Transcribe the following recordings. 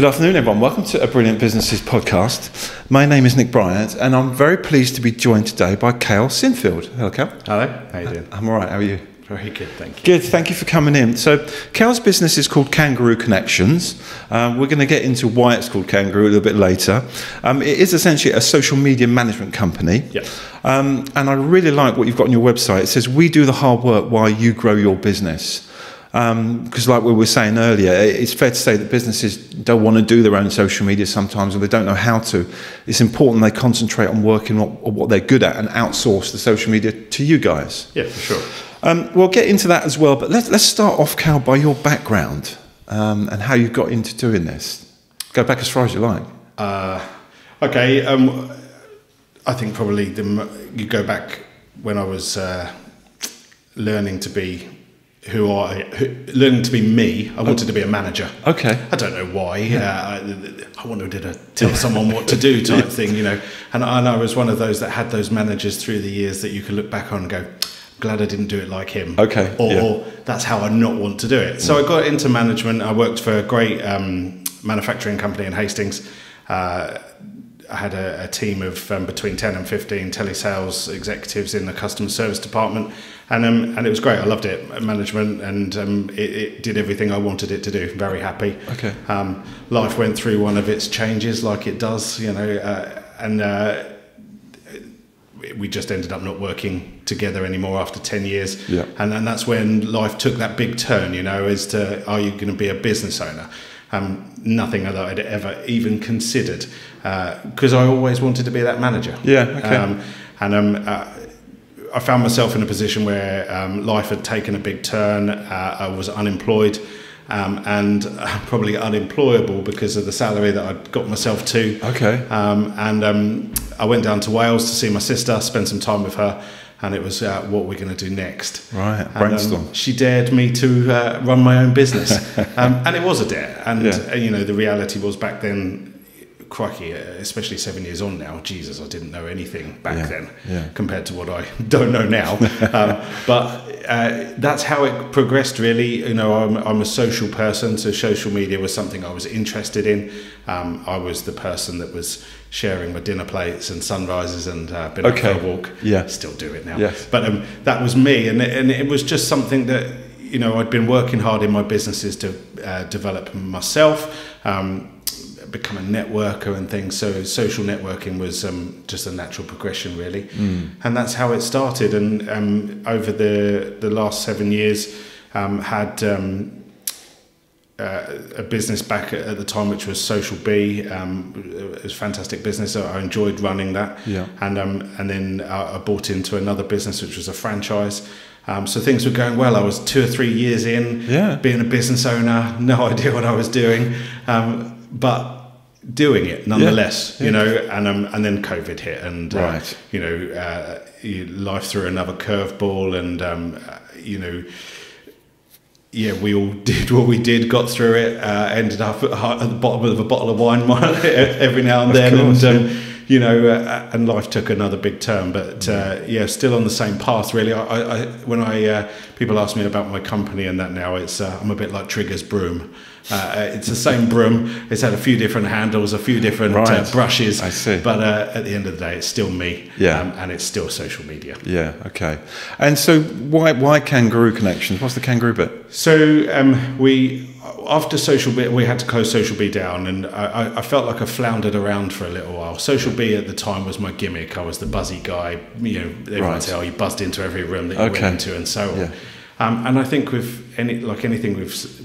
Good afternoon, everyone. Welcome to a Brilliant Businesses podcast. My name is Nick Bryant, and I'm very pleased to be joined today by Cale Sinfield. Hello, Cale. Hello. How are you doing? I'm all right. How are you? Very good, thank you. Good. Thank you for coming in. So, Cale's business is called Kangaroo Connections. We're going to get into why it's called Kangaroo a little bit later. It is essentially a social media management company. Yep. And I really like what you've got on your website. It says, "We do the hard work while you grow your business." Because like we were saying earlier, it's fair to say that businesses don't want to do their own social media sometimes, or they don't know how to. It's important they concentrate on working on what they're good at and outsource the social media to you guys. Yeah, for sure. We'll get into that as well, but let's start off, Cal, by your background and how you got into doing this. Go back as far as you like. Okay, I think probably you go back when I was learning to be learning to be me. I wanted to be a manager. Okay. I don't know why. Yeah. I wanted to tell someone what to do type thing, you know. And I was one of those that had those managers through the years that you could look back on and go, glad I didn't do it like him. Okay. Or that's how I not want to do it. So I got into management. I worked for a great manufacturing company in Hastings. I had a team of between 10 and 15 telesales executives in the customer service department. And it was great. I loved it, management, and it did everything I wanted it to do. Very happy. Okay. Life went through one of its changes, like it does, you know, we just ended up not working together anymore after 10 years. Yeah. And that's when life took that big turn, you know, as to, are you going to be a business owner? Nothing that I'd ever even considered, because I always wanted to be that manager. Yeah. Okay. I found myself in a position where life had taken a big turn. I was unemployed and probably unemployable because of the salary that I'd got myself to. Okay. I went down to Wales to see my sister, spend some time with her. And it was what we're going to do next. Right, brainstorm. She dared me to run my own business. And it was a dare. And, you know, the reality was back then, crikey, especially 7 years on now, Jesus, I didn't know anything back then compared to what I don't know now. But that's how it progressed, really. You know, I'm a social person, so social media was something I was interested in. I was the person that was sharing my dinner plates and sunrises and been out for a walk. Yeah. Still do it now. Yes. But that was me. And it was just something that, you know, I'd been working hard in my businesses to develop myself, become a networker and things. So social networking was just a natural progression, really. Mm. And that's how it started. And over the last 7 years, had... a business back at the time, which was Social B. It was a fantastic business. I enjoyed running that. Yeah. And then I bought into another business, which was a franchise. So things were going well. I was 2 or 3 years in, being a business owner, no idea what I was doing, but doing it nonetheless, you know. And then COVID hit, and you know, life threw another curveball, and you know. Yeah, we all did what we did, got through it, ended up at the bottom of a bottle of wine every now and then. Course, and you know, and life took another big turn. But yeah, still on the same path, really. When people ask me about my company and that now, it's I'm a bit like Trigger's broom. It's the same broom. It's had a few different handles, a few different brushes. I see. But at the end of the day, it's still me. Yeah. And it's still social media. Yeah. Okay. And so why Kangaroo Connections? What's the kangaroo bit? So after Social B, we had to close Social B down, and I felt like I floundered around for a little while. Social B at the time was my gimmick. I was the buzzy guy. You know, everyone said, "Oh, you buzzed into every room that you went into," and so on. Yeah. And I think with anything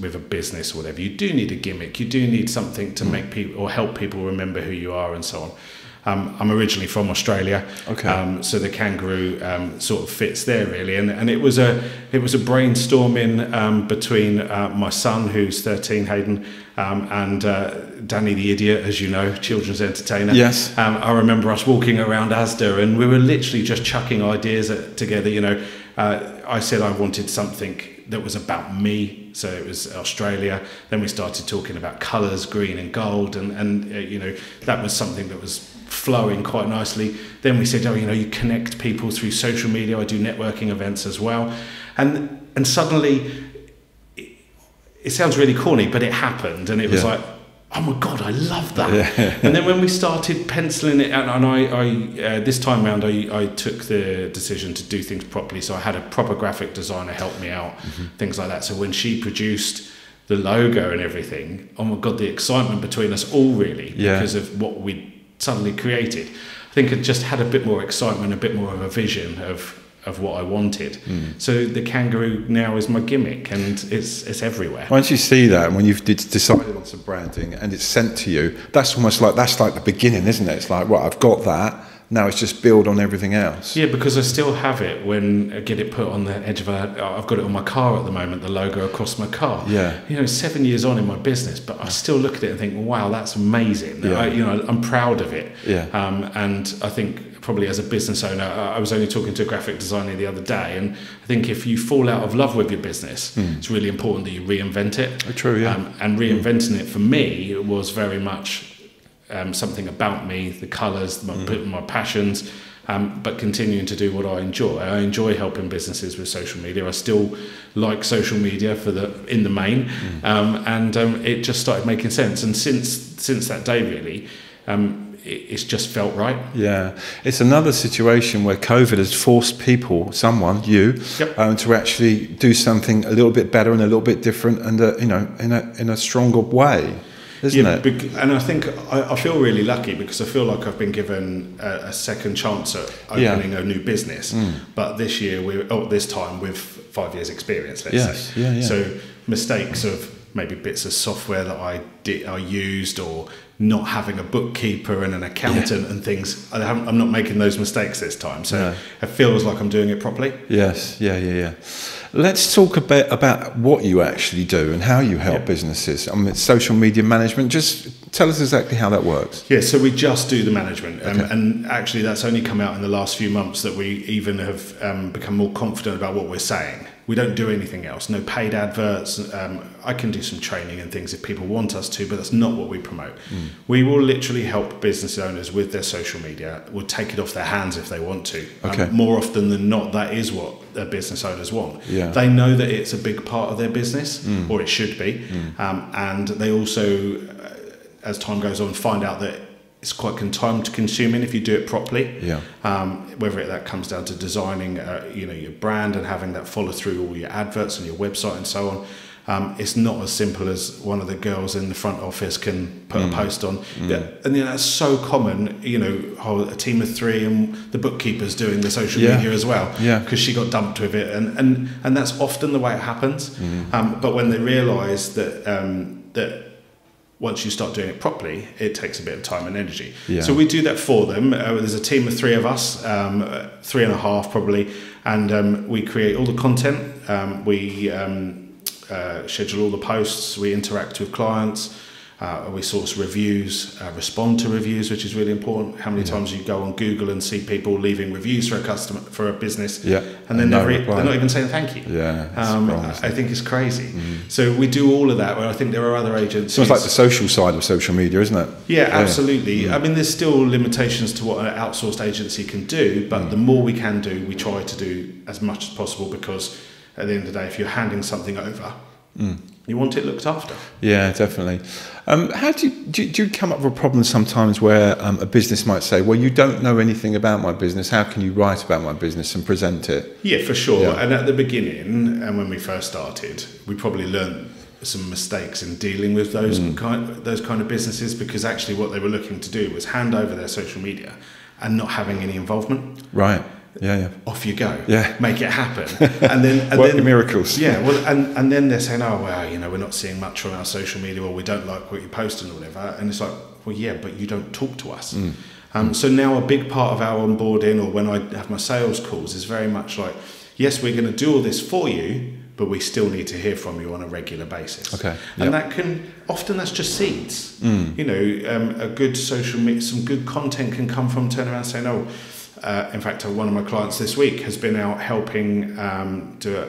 with a business or whatever, you do need a gimmick. You do need something to make people or help people remember who you are and so on. I'm originally from Australia, so the kangaroo sort of fits there, really. And it was a brainstorming between my son, who's 13, Hayden, and Danny the Idiot, as you know, children's entertainer. Yes. I remember us walking around Asda, and we were literally just chucking ideas together, you know. I said I wanted something that was about me, so it was Australia. Then we started talking about colours, green and gold, and you know, that was something that was flowing quite nicely. Then we said, oh, you know, you connect people through social media. I do networking events as well, and suddenly, it sounds really corny, but it happened, and it was like, oh my God, I love that. And then when we started penciling it out, and I this time around, I took the decision to do things properly. So I had a proper graphic designer help me out, things like that. So when she produced the logo and everything, oh my God, the excitement between us all, really, because of what we'd suddenly created. I think it just had a bit more excitement, a bit more of a vision of what I wanted. So the kangaroo now is my gimmick, and it's everywhere. Once you see that, and when you've decided on some branding and it's sent to you, that's almost like, that's like the beginning, isn't it? It's like, well, I've got that, now it's just build on everything else. Yeah, because I still have it when I get it put on the edge of a, I've got it on my car at the moment, the logo across my car. Yeah. You know, 7 years on in my business, but I still look at it and think, wow, that's amazing. Yeah. You know, I'm proud of it. Yeah. And I think probably as a business owner, I was only talking to a graphic designer the other day, and I think if you fall out of love with your business, it's really important that you reinvent it. True, yeah. And reinventing it for me was very much something about me, the colours, my passions, but continuing to do what I enjoy. I enjoy helping businesses with social media. I still like social media in the main, it just started making sense. And since that day, really, it's just felt right. Yeah, it's another situation where COVID has forced people, someone, you, to actually do something a little bit better and a little bit different, and you know, in a stronger way. Isn't it? And I think I feel really lucky because I feel like I've been given a second chance at opening a new business. But this year, this time with 5 years experience, let's say. Yeah, yeah. So mistakes of maybe bits of software that I used, or not having a bookkeeper and an accountant and things. I'm not making those mistakes this time. So it feels like I'm doing it properly. Yes. Yeah, yeah, yeah. Let's talk a bit about what you actually do and how you help businesses. I mean, social media management, just tell us exactly how that works. Yeah, so we just do the management. And actually, that's only come out in the last few months that we even have become more confident about what we're saying. We don't do anything else, no paid adverts. I can do some training and things if people want us to, but that's not what we promote. We will literally help business owners with their social media. We'll take it off their hands if they want to. More often than not, that is what their business owners want. They know that it's a big part of their business, or it should be. And they also, as time goes on, find out that it's quite time-consuming if you do it properly. Whether that comes down to designing, you know, your brand and having that follow through all your adverts and your website and so on. It's not as simple as one of the girls in the front office can put a post on. And that's so common, you know, a team of three and the bookkeeper's doing the social media as well, because she got dumped with it. And that's often the way it happens. But when they realise that, once you start doing it properly, it takes a bit of time and energy. So we do that for them. There's a team of three of us, 3.5 probably, and we create all the content. We schedule all the posts, we interact with clients, we source reviews, respond to reviews, which is really important. How many times you go on Google and see people leaving reviews for a customer, for a business, and then they're not even saying thank you. I think it's crazy. So we do all of that. Well, I think there are other agencies. So it's like the social side of social media, isn't it? Yeah, absolutely. I mean, there's still limitations to what an outsourced agency can do, but the more we can do, we try to do as much as possible, because at the end of the day, if you're handing something over, you want it looked after. Yeah, definitely. How do you come up with a problem sometimes where a business might say, well, you don't know anything about my business, how can you write about my business and present it? Yeah, for sure. Yeah. And at the beginning, and when we first started, we probably learned some mistakes in dealing with those kind of businesses, because actually what they were looking to do was hand over their social media and not having any involvement. Right. Yeah, yeah. Off you go. Yeah. Make it happen. And then miracles. Yeah. Well, and then they're saying, oh, well, you know, we're not seeing much on our social media, or we don't like what you post and whatever. And it's like, well, yeah, but you don't talk to us. So now a big part of our onboarding, or when I have my sales calls, is very much like, yes, we're going to do all this for you, but we still need to hear from you on a regular basis. Okay. And that can, often that's just seeds. You know, some good content can come from turning around saying, oh, in fact, one of my clients this week has been out helping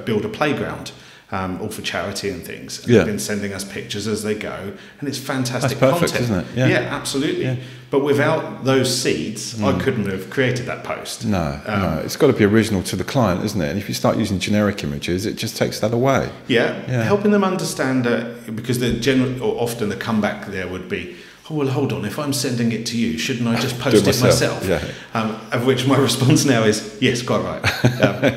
build a playground all for charity and things. And they've been sending us pictures as they go, and it's fantastic content, isn't it? Yeah, absolutely. Yeah. But without those seeds, I couldn't have created that post. No, no, it's got to be original to the client, isn't it? And if you start using generic images, it just takes that away. Yeah, helping them understand that, because the general, or often the comeback there would be, oh, well, hold on, if I'm sending it to you, shouldn't I just post it myself? Yeah. Of which my response now is, yes, quite right.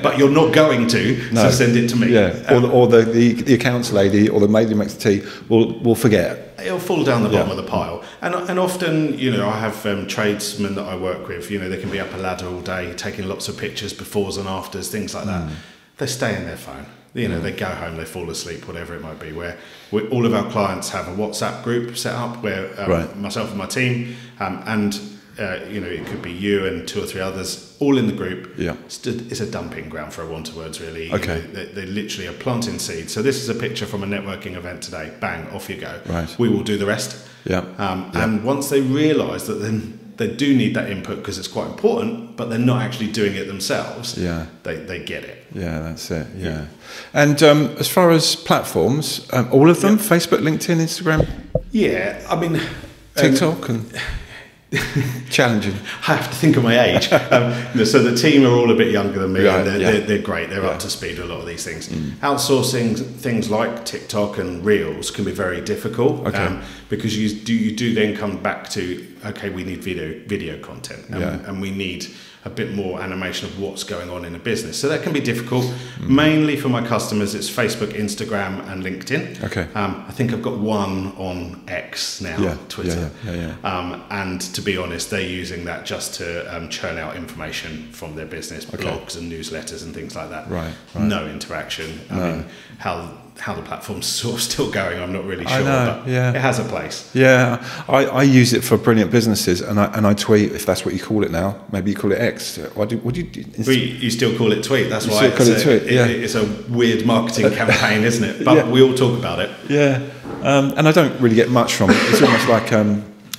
But you're not going to, so send it to me. Yeah. Or the accounts lady or the maid who makes the tea will forget. It'll fall down the bottom of the pile. And often, you know, I have tradesmen that I work with, you know, they can be up a ladder all day, taking lots of pictures, befores and afters, things like that. They stay in their phone. You know, they go home, they fall asleep, whatever it might be. Where we, all of our clients have a WhatsApp group set up where myself and my team, you know, it could be you and 2 or 3 others, all in the group. Yeah, it's a dumping ground, for a want of words, really. Okay, you know, they literally are planting seeds. So this is a picture from a networking event today. Bang, off you go. Right, we will do the rest. Yeah, and once they realise that, then they do need that input because it's quite important, but they're not actually doing it themselves. Yeah, they get it. Yeah, that's it. Yeah, and as far as platforms, all of them: Facebook, LinkedIn, Instagram. Yeah, I mean, TikTok and challenging. I have to think of my age. So the team are all a bit younger than me. Right, and they're great. They're up to speed with a lot of these things. Outsourcing things like TikTok and Reels can be very difficult because you do then come back to, okay, we need video content and we need a bit more animation of what's going on in a business. So that can be difficult. Mainly for my customers, it's Facebook, Instagram and LinkedIn. Okay. I think I've got one on X now, Twitter. And to be honest, they're using that just to churn out information from their business, blogs and newsletters and things like that. Right. No interaction. I mean, how the platform's sort of still going, I'm not really sure, but it has a place. Yeah, I use it for Brilliant Businesses, and I tweet, if that's what you call it now. Maybe you call it X. What do you you still call it tweet. That's why it's a weird marketing campaign, isn't it? But we all talk about it. Yeah, and I don't really get much from it. It's almost like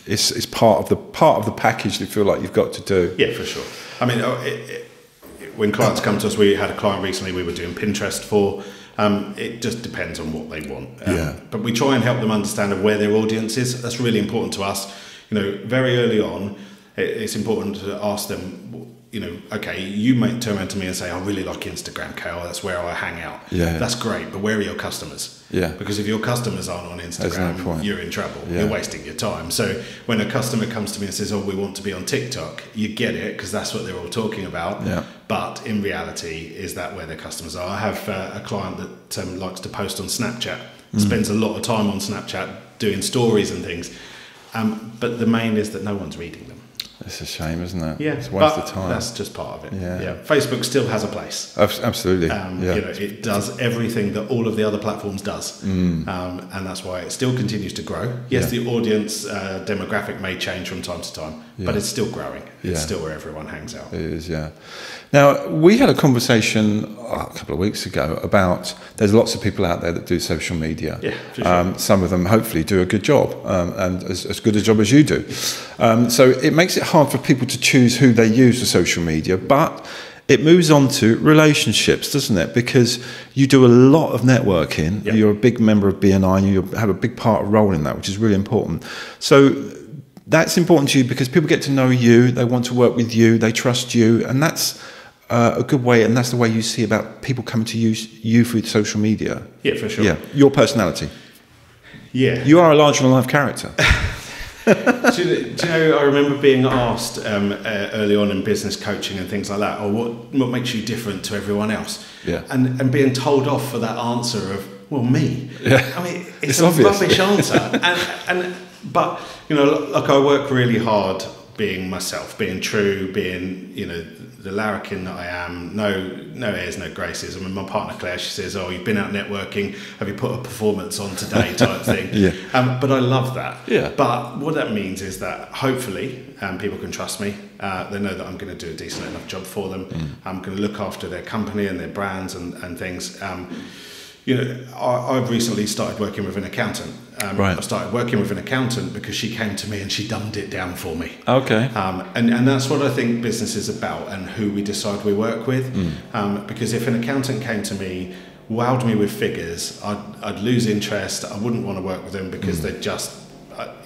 it's part of the package that you feel like you've got to do. Yeah, for sure. I mean, when clients come to us, we had a client recently we were doing Pinterest for. It just depends on what they want. But we try and help them understand where their audience is. That's really important to us. You know, very early on, it's important to ask them, you know, okay, you might turn around to me and say, I really like Instagram, Cale, that's where I hang out. Yeah, that's great, but where are your customers? Yeah. Because if your customers aren't on Instagram, you're in trouble. Yeah. You're wasting your time. So when a customer comes to me and says, oh, we want to be on TikTok, you get it because that's what they're all talking about. Yeah. But in reality, is that where their customers are? I have a client that likes to post on Snapchat, spends a lot of time on Snapchat doing stories and things. But the main is that no one's reading them. It's a shame, isn't it? Yeah, it's a waste of time. That's just part of it. Yeah, Facebook still has a place. Absolutely. You know, it does everything that all of the other platforms does, and that's why it still continues to grow. Yes, the audience demographic may change from time to time, but it's still growing. It's still where everyone hangs out. It is, yeah. Now, we had a conversation a couple of weeks ago about there's lots of people out there that do social media. Yeah, for sure. Some of them hopefully do a good job, and as good a job as you do. So it makes it hard for people to choose who they use for social media, but it moves on to relationships, doesn't it? Because you do a lot of networking. Yep. You're a big member of BNI and you have a big part of role in that, which is really important. So that's important to you because people get to know you, they want to work with you, they trust you, and that's a good way, and that's the way you see about people coming to use you through social media. Yeah, for sure. Yeah, your personality. Yeah. You are a larger-than-life character. Do you know, I remember being asked early on in business coaching and things like that, or what makes you different to everyone else? Yeah. And being told off for that answer of, well, me. Yeah. I mean, it's a rubbish answer. But, you know, like I work really hard being myself, being true, being, you know, the larrikin that I am, no airs, no graces. I mean, my partner Claire, she says, oh, you've been out networking, have you put a performance on today type thing? But I love that. Yeah. But what that means is that hopefully people can trust me. They know that I'm going to do a decent enough job for them. I'm going to look after their company and their brands and things. You know, I've recently started working with an accountant. I started working with an accountant because she came to me and she dumbed it down for me. Okay. And that's what I think business is about and who we decide we work with. Because if an accountant came to me wowed me with figures, I'd lose interest. I wouldn't want to work with them because they just,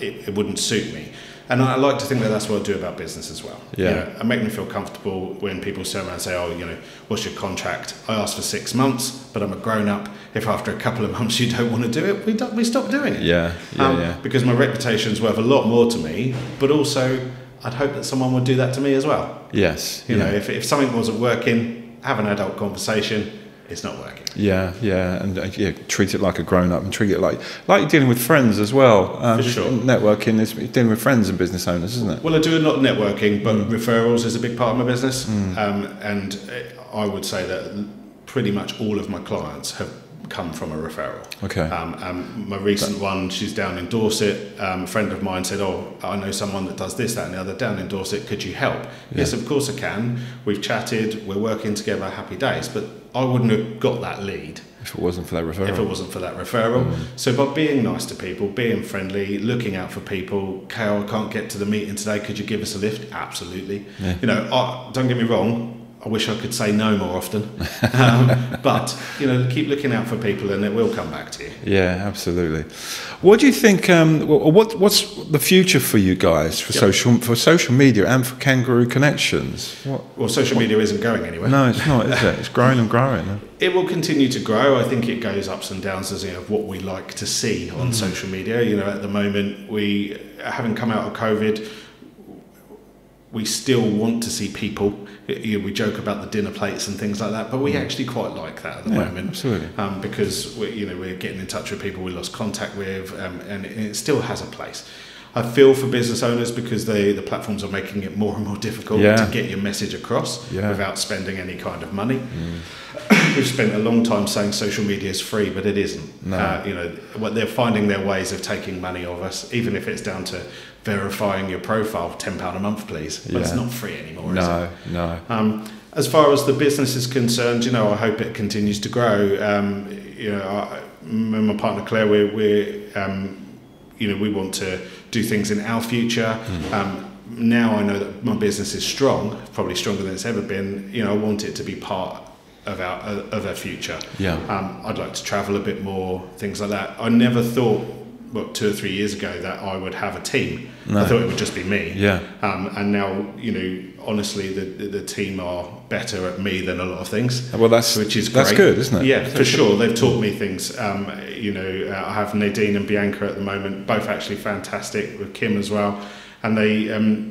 it wouldn't suit me. And I like to think that that's what I do about business as well. Yeah. You know, I make them feel comfortable when people turn around and say, oh, you know, what's your contract? I asked for 6 months, but I'm a grown up. If after a couple of months you don't want to do it, we stop doing it. Yeah. Because my reputation's worth a lot more to me, but also I'd hope that someone would do that to me as well. Yes. You know, if something wasn't working, have an adult conversation. It's not working. Yeah, and treat it like a grown-up, and treat it like dealing with friends as well. For sure. Networking is dealing with friends and business owners, isn't it? Well, I do a lot of networking, but referrals is a big part of my business, and I would say that pretty much all of my clients have come from a referral. Okay. My recent one, she's down in Dorset. A friend of mine said, oh, I know someone that does this, that and the other down in Dorset, could you help? Yeah. Yes, of course I can. We've chatted, we're working together, happy days, but I wouldn't have got that lead if it wasn't for that referral. So by being nice to people, being friendly, looking out for people, Cale, I can't get to the meeting today, could you give us a lift? Absolutely. Yeah. You know, don't get me wrong, I wish I could say no more often, but you know, keep looking out for people, and it will come back to you. Yeah, absolutely. What do you think? What's the future for you guys for social media and for Kangaroo Connections? Well, social media isn't going anywhere. No, it's not. Is it? It's growing and growing. It will continue to grow. I think it goes ups and downs as of what we like to see on social media. You know, at the moment, we having come out of COVID, we still want to see people. We joke about the dinner plates and things like that, but we actually quite like that at the moment. Absolutely. Because we're getting in touch with people we lost contact with, and it still has a place. I feel for business owners because the platforms are making it more and more difficult to get your message across without spending any kind of money. We've spent a long time saying social media is free, but it isn't. No. They're finding their ways of taking money off us, even if it's down to verifying your profile, £10 a month, please. But it's not free anymore, is it? No. As far as the business is concerned, you know, I hope it continues to grow. Me and my partner Claire, we want to do things in our future. Now I know that my business is strong, probably stronger than it's ever been. You know, I want it to be part of our future. Yeah. I'd like to travel a bit more, things like that. I never thought. Well, 2 or 3 years ago that I would have a team. No. I thought it would just be me. Yeah. And now, you know, honestly, the team are better at me than a lot of things. Well, that's good, isn't it? Yeah, for sure. They've taught me things. I have Nadine and Bianca at the moment, both actually fantastic, with Kim as well, and they've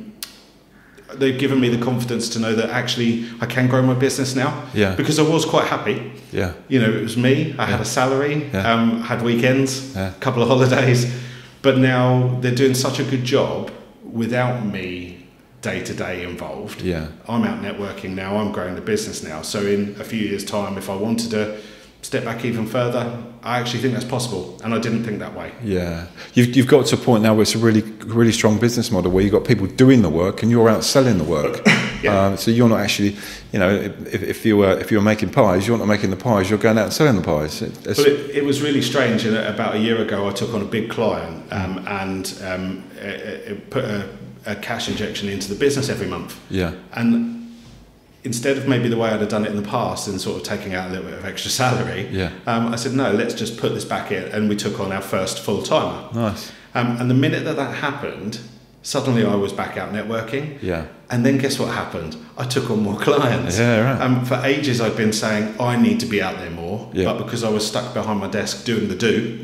given me the confidence to know that actually I can grow my business now. Yeah. Because I was quite happy. Yeah. You know, it was me. I had a salary. Yeah. Had weekends. Yeah. A couple of holidays. But now they're doing such a good job without me day-to-day involved. Yeah. I'm out networking now. I'm growing the business now. So in a few years' time, if I wanted to step back even further, I actually think that's possible, and I didn't think that way. Yeah, you've got to a point now where it's a really, really strong business model where you've got people doing the work and you're out selling the work. So you're not actually, you know, if you were making pies, you're not making the pies, you're going out and selling the pies. It was really strange. About a year ago, I took on a big client and it put a cash injection into the business every month. Yeah, and instead of maybe the way I'd have done it in the past and sort of taking out a little bit of extra salary, I said, no, let's just put this back in. And we took on our first full-timer. Nice. And the minute that happened, suddenly I was back out networking. Yeah. And then guess what happened? I took on more clients. Yeah, right. For ages I'd been saying, I need to be out there more. Yeah. But because I was stuck behind my desk doing the do,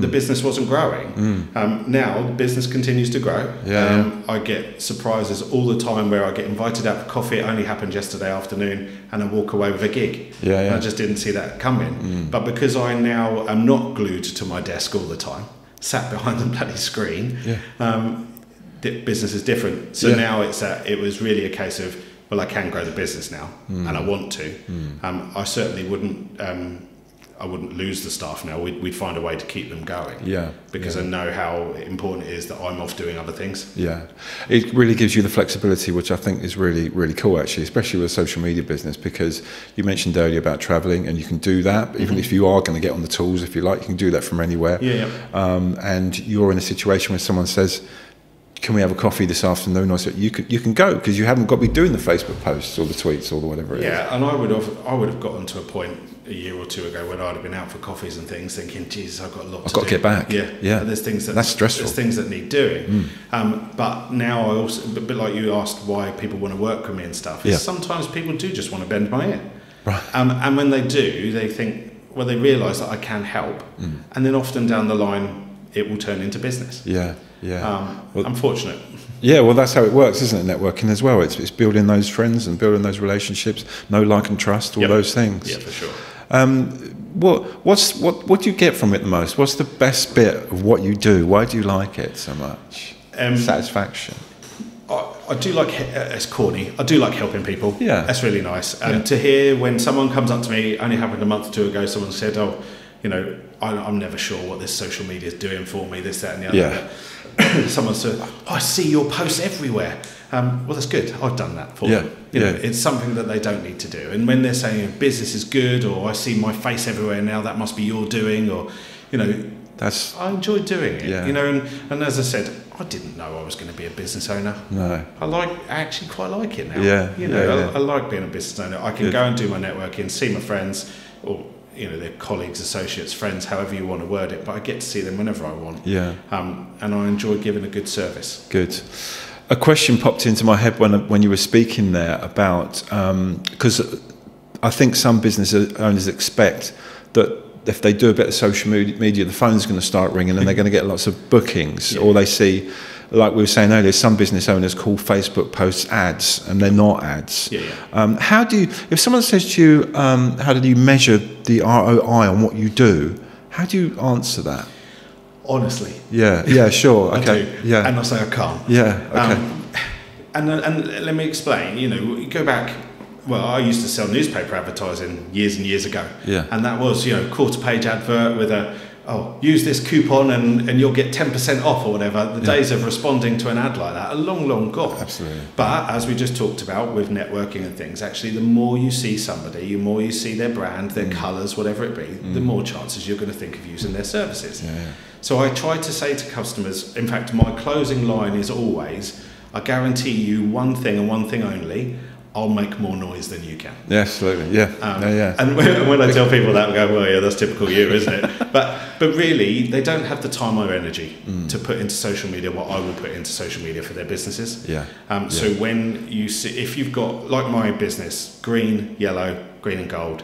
the business wasn't growing. Now the business continues to grow. Yeah. I get surprises all the time where I get invited out for coffee. It only happened yesterday afternoon, and I walk away with a gig. Yeah, yeah. I just didn't see that coming. But because I now am not glued to my desk all the time, sat behind the bloody screen, business is different. So now it was really a case of, well, I can grow the business now, and I want to. I certainly wouldn't. I wouldn't lose the staff now. We'd find a way to keep them going. Yeah, because I know how important it is that I'm off doing other things. Yeah, it really gives you the flexibility, which I think is really, really cool actually, especially with a social media business, because you mentioned earlier about traveling, and you can do that even if you are going to get on the tools, if you like, you can do that from anywhere. And you're in a situation where someone says, can we have a coffee this afternoon? I said, you can go, because you haven't got to be doing the Facebook posts or the tweets or the whatever it is. Yeah, and I would have gotten to a point a year or two ago when I'd have been out for coffees and things thinking, geez, I've got to get back. Yeah, yeah. And that's stressful. There's things that need doing. Mm. But now I also, but like you asked why people want to work with me and stuff, is sometimes people do just want to bend my ear. Right. And when they do, they think, well, they realise that I can help. Mm. And then often down the line, it will turn into business. Yeah. Yeah, well, unfortunate. Yeah, well, that's how it works, isn't it? Networking as well. It's building those friends and building those relationships, know, like, and trust, all those things. Yeah, for sure. What do you get from it the most? What's the best bit of what you do? Why do you like it so much? Satisfaction. I do like, it's corny, I do like helping people. Yeah, that's really nice. And to hear when someone comes up to me, only happened a month or two ago, someone said, "Oh, you know, I'm never sure what this social media is doing for me, this, that, and the other." Yeah. Someone said, "Oh, I see your posts everywhere." Well, that's good. I've done that for them. You know, it's something that they don't need to do. And when they're saying business is good, or I see my face everywhere now, that must be your doing, or, you know, I enjoy doing it. Yeah. You know, and as I said, I didn't know I was going to be a business owner. No, I actually quite like it now. Yeah, you know, I like being a business owner. I can go and do my networking, see my friends, or, you know, their colleagues, associates, friends, however you want to word it, but I get to see them whenever I want. Yeah. And I enjoy giving a good service. Good. A question popped into my head when you were speaking there about, because I think some business owners expect that if they do a bit of social media, the phone's going to start ringing and they're going to get lots of bookings, or they see, like we were saying earlier, some business owners call Facebook posts ads, and they're not ads. Yeah, yeah. How do you, if someone says to you, how do you measure the ROI on what you do? How do you answer that? Honestly. Yeah, yeah, sure. Okay. I do. Yeah. And I say I can't. Yeah, okay. And let me explain, you know, you go back, well, I used to sell newspaper advertising years and years ago. Yeah. And that was, you know, quarter page advert with a, "Oh, use this coupon and you'll get 10% off," or whatever. The days of responding to an ad like that are long, long gone. Absolutely. But as we just talked about with networking and things, actually, the more you see somebody, the more you see their brand, their colours, whatever it be, the more chances you're going to think of using their services. Yeah, yeah. So I try to say to customers, in fact, my closing line is always, "I guarantee you one thing and one thing only, I'll make more noise than you can." Yeah, absolutely. Yeah. And when I tell people that, I go, "Well, yeah, that's typical you, isn't it?" But really, they don't have the time or energy to put into social media what I would put into social media for their businesses. Yeah. So when you see, if you've got, like my business, green, yellow, green and gold,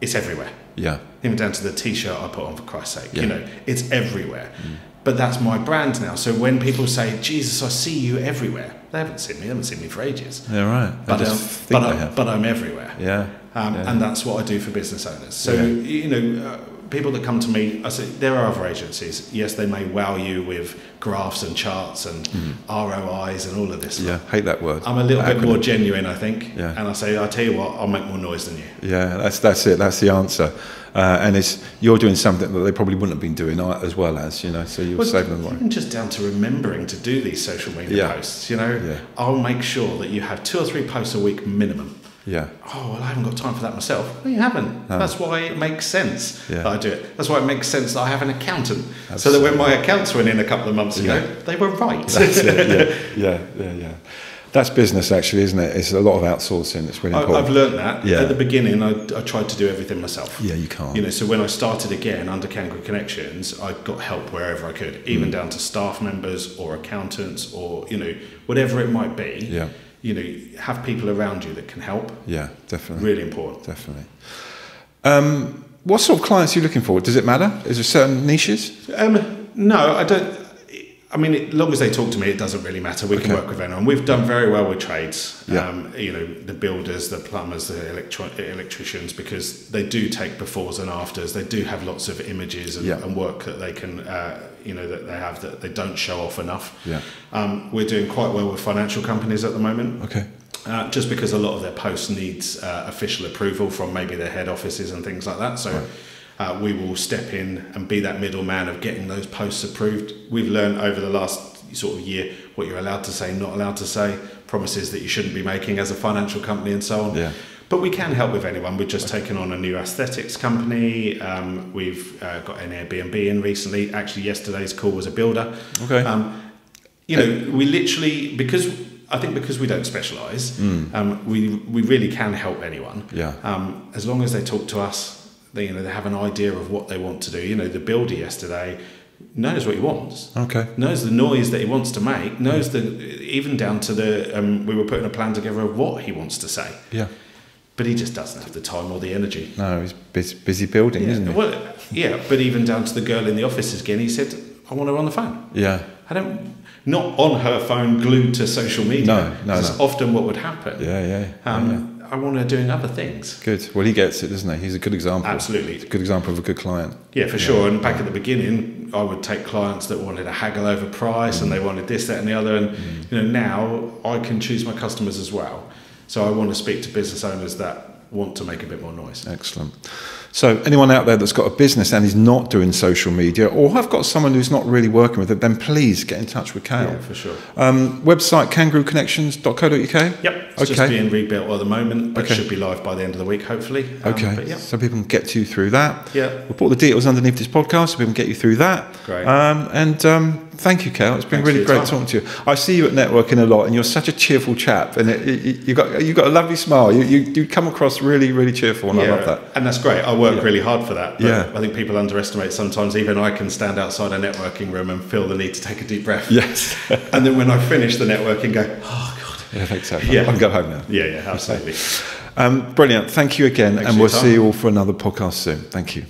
it's everywhere. Yeah. Even down to the T-shirt I put on, for Christ's sake. Yeah. You know, it's everywhere. Mm. But that's my brand now. So when people say, "Jesus, I see you everywhere," they haven't seen me. They haven't seen me for ages. Yeah, right. But I'm everywhere. Yeah. And that's what I do for business owners. So you know, people that come to me, I say there are other agencies. Yes, they may wow you with graphs and charts and ROIs and all of this. Yeah, hate that word. I'm a little bit more genuine, I think. Yeah. And I say, I tell you what, I'll make more noise than you. Yeah, that's it. That's the answer. And it's, you're doing something that they probably wouldn't have been doing as well as, you know, so you're saving them money. Even just down to remembering to do these social media posts, you know. Yeah. I'll make sure that you have 2 or 3 posts a week minimum. Yeah. Oh, well, I haven't got time for that myself. No, you haven't. No. That's why it makes sense that I do it. That's why it makes sense that I have an accountant. Absolutely. So that when my accounts went in a couple of months ago, they were right. That's it. Yeah, yeah, yeah, yeah. That's business, actually, isn't it? It's a lot of outsourcing. It's really important. I've learned that. Yeah. At the beginning, I tried to do everything myself. Yeah, you can't. You know, so when I started again under Kangaroo Connections, I got help wherever I could, even down to staff members or accountants or, you know, whatever it might be. Yeah. You know, have people around you that can help. Yeah, definitely. Really important. Definitely. What sort of clients are you looking for? Does it matter? Is there certain niches? No, I don't. I mean, as long as they talk to me, it doesn't really matter. We can work with anyone. We've done very well with trades, you know, the builders, the plumbers, the electricians, because they do take befores and afters. They do have lots of images and work that they can, you know, that they have that they don't show off enough. Yeah. We're doing quite well with financial companies at the moment. Okay. Just because a lot of their posts needs official approval from maybe their head offices and things like that. So. Right. We will step in and be that middleman of getting those posts approved. We've learned over the last sort of year what you're allowed to say, not allowed to say, promises that you shouldn't be making as a financial company and so on. Yeah. But we can help with anyone. We've just taken on a new aesthetics company. We've got an Airbnb in recently. Actually, yesterday's call was a builder. Okay. you know, we literally, because we don't specialise, we really can help anyone. Yeah. As long as they talk to us, they, they have an idea of what they want to do. You know, the builder yesterday knows what he wants. Okay. Knows the noise that he wants to make. Knows the, even down to the, we were putting a plan together of what he wants to say. Yeah. But he just doesn't have the time or the energy. No, he's busy building, isn't he? Well, yeah, but even down to the girl in the office again, he said, I want her on the phone. Yeah. I don't, not on her phone glued to social media. No. That's often what would happen. Yeah. I want her doing other things. Good. Well, he gets it, doesn't he? He's a good example. Absolutely. He's a good example of a good client. Yeah, for sure. And back at the beginning, I would take clients that wanted a haggle over price and they wanted this, that and the other. And you know, now I can choose my customers as well. So I want to speak to business owners that want to make a bit more noise. Excellent. So anyone out there that's got a business and is not doing social media, or I've got someone who's not really working with it, then please get in touch with Cale. Yeah, for sure. Website kangarooconnections.co.uk? Yep. It's just being rebuilt at the moment, but it should be live by the end of the week, hopefully. But yeah. So people can get you through that. Yeah. We'll put the details underneath this podcast so people can get you through that. Great. Thank you, Cale. It's been really great talking to you. I see you at networking a lot, and you're such a cheerful chap, and you've got a lovely smile. You come across really, really cheerful, and I love that. And that's great. I work really hard for that. But I think people underestimate sometimes. Even I can stand outside a networking room and feel the need to take a deep breath. Yes. And then when I finish the networking, go, oh God. Yeah, thanks. I can go home now. Yeah, absolutely. Brilliant. Thank you again, and we'll see you all for another podcast soon. Thank you.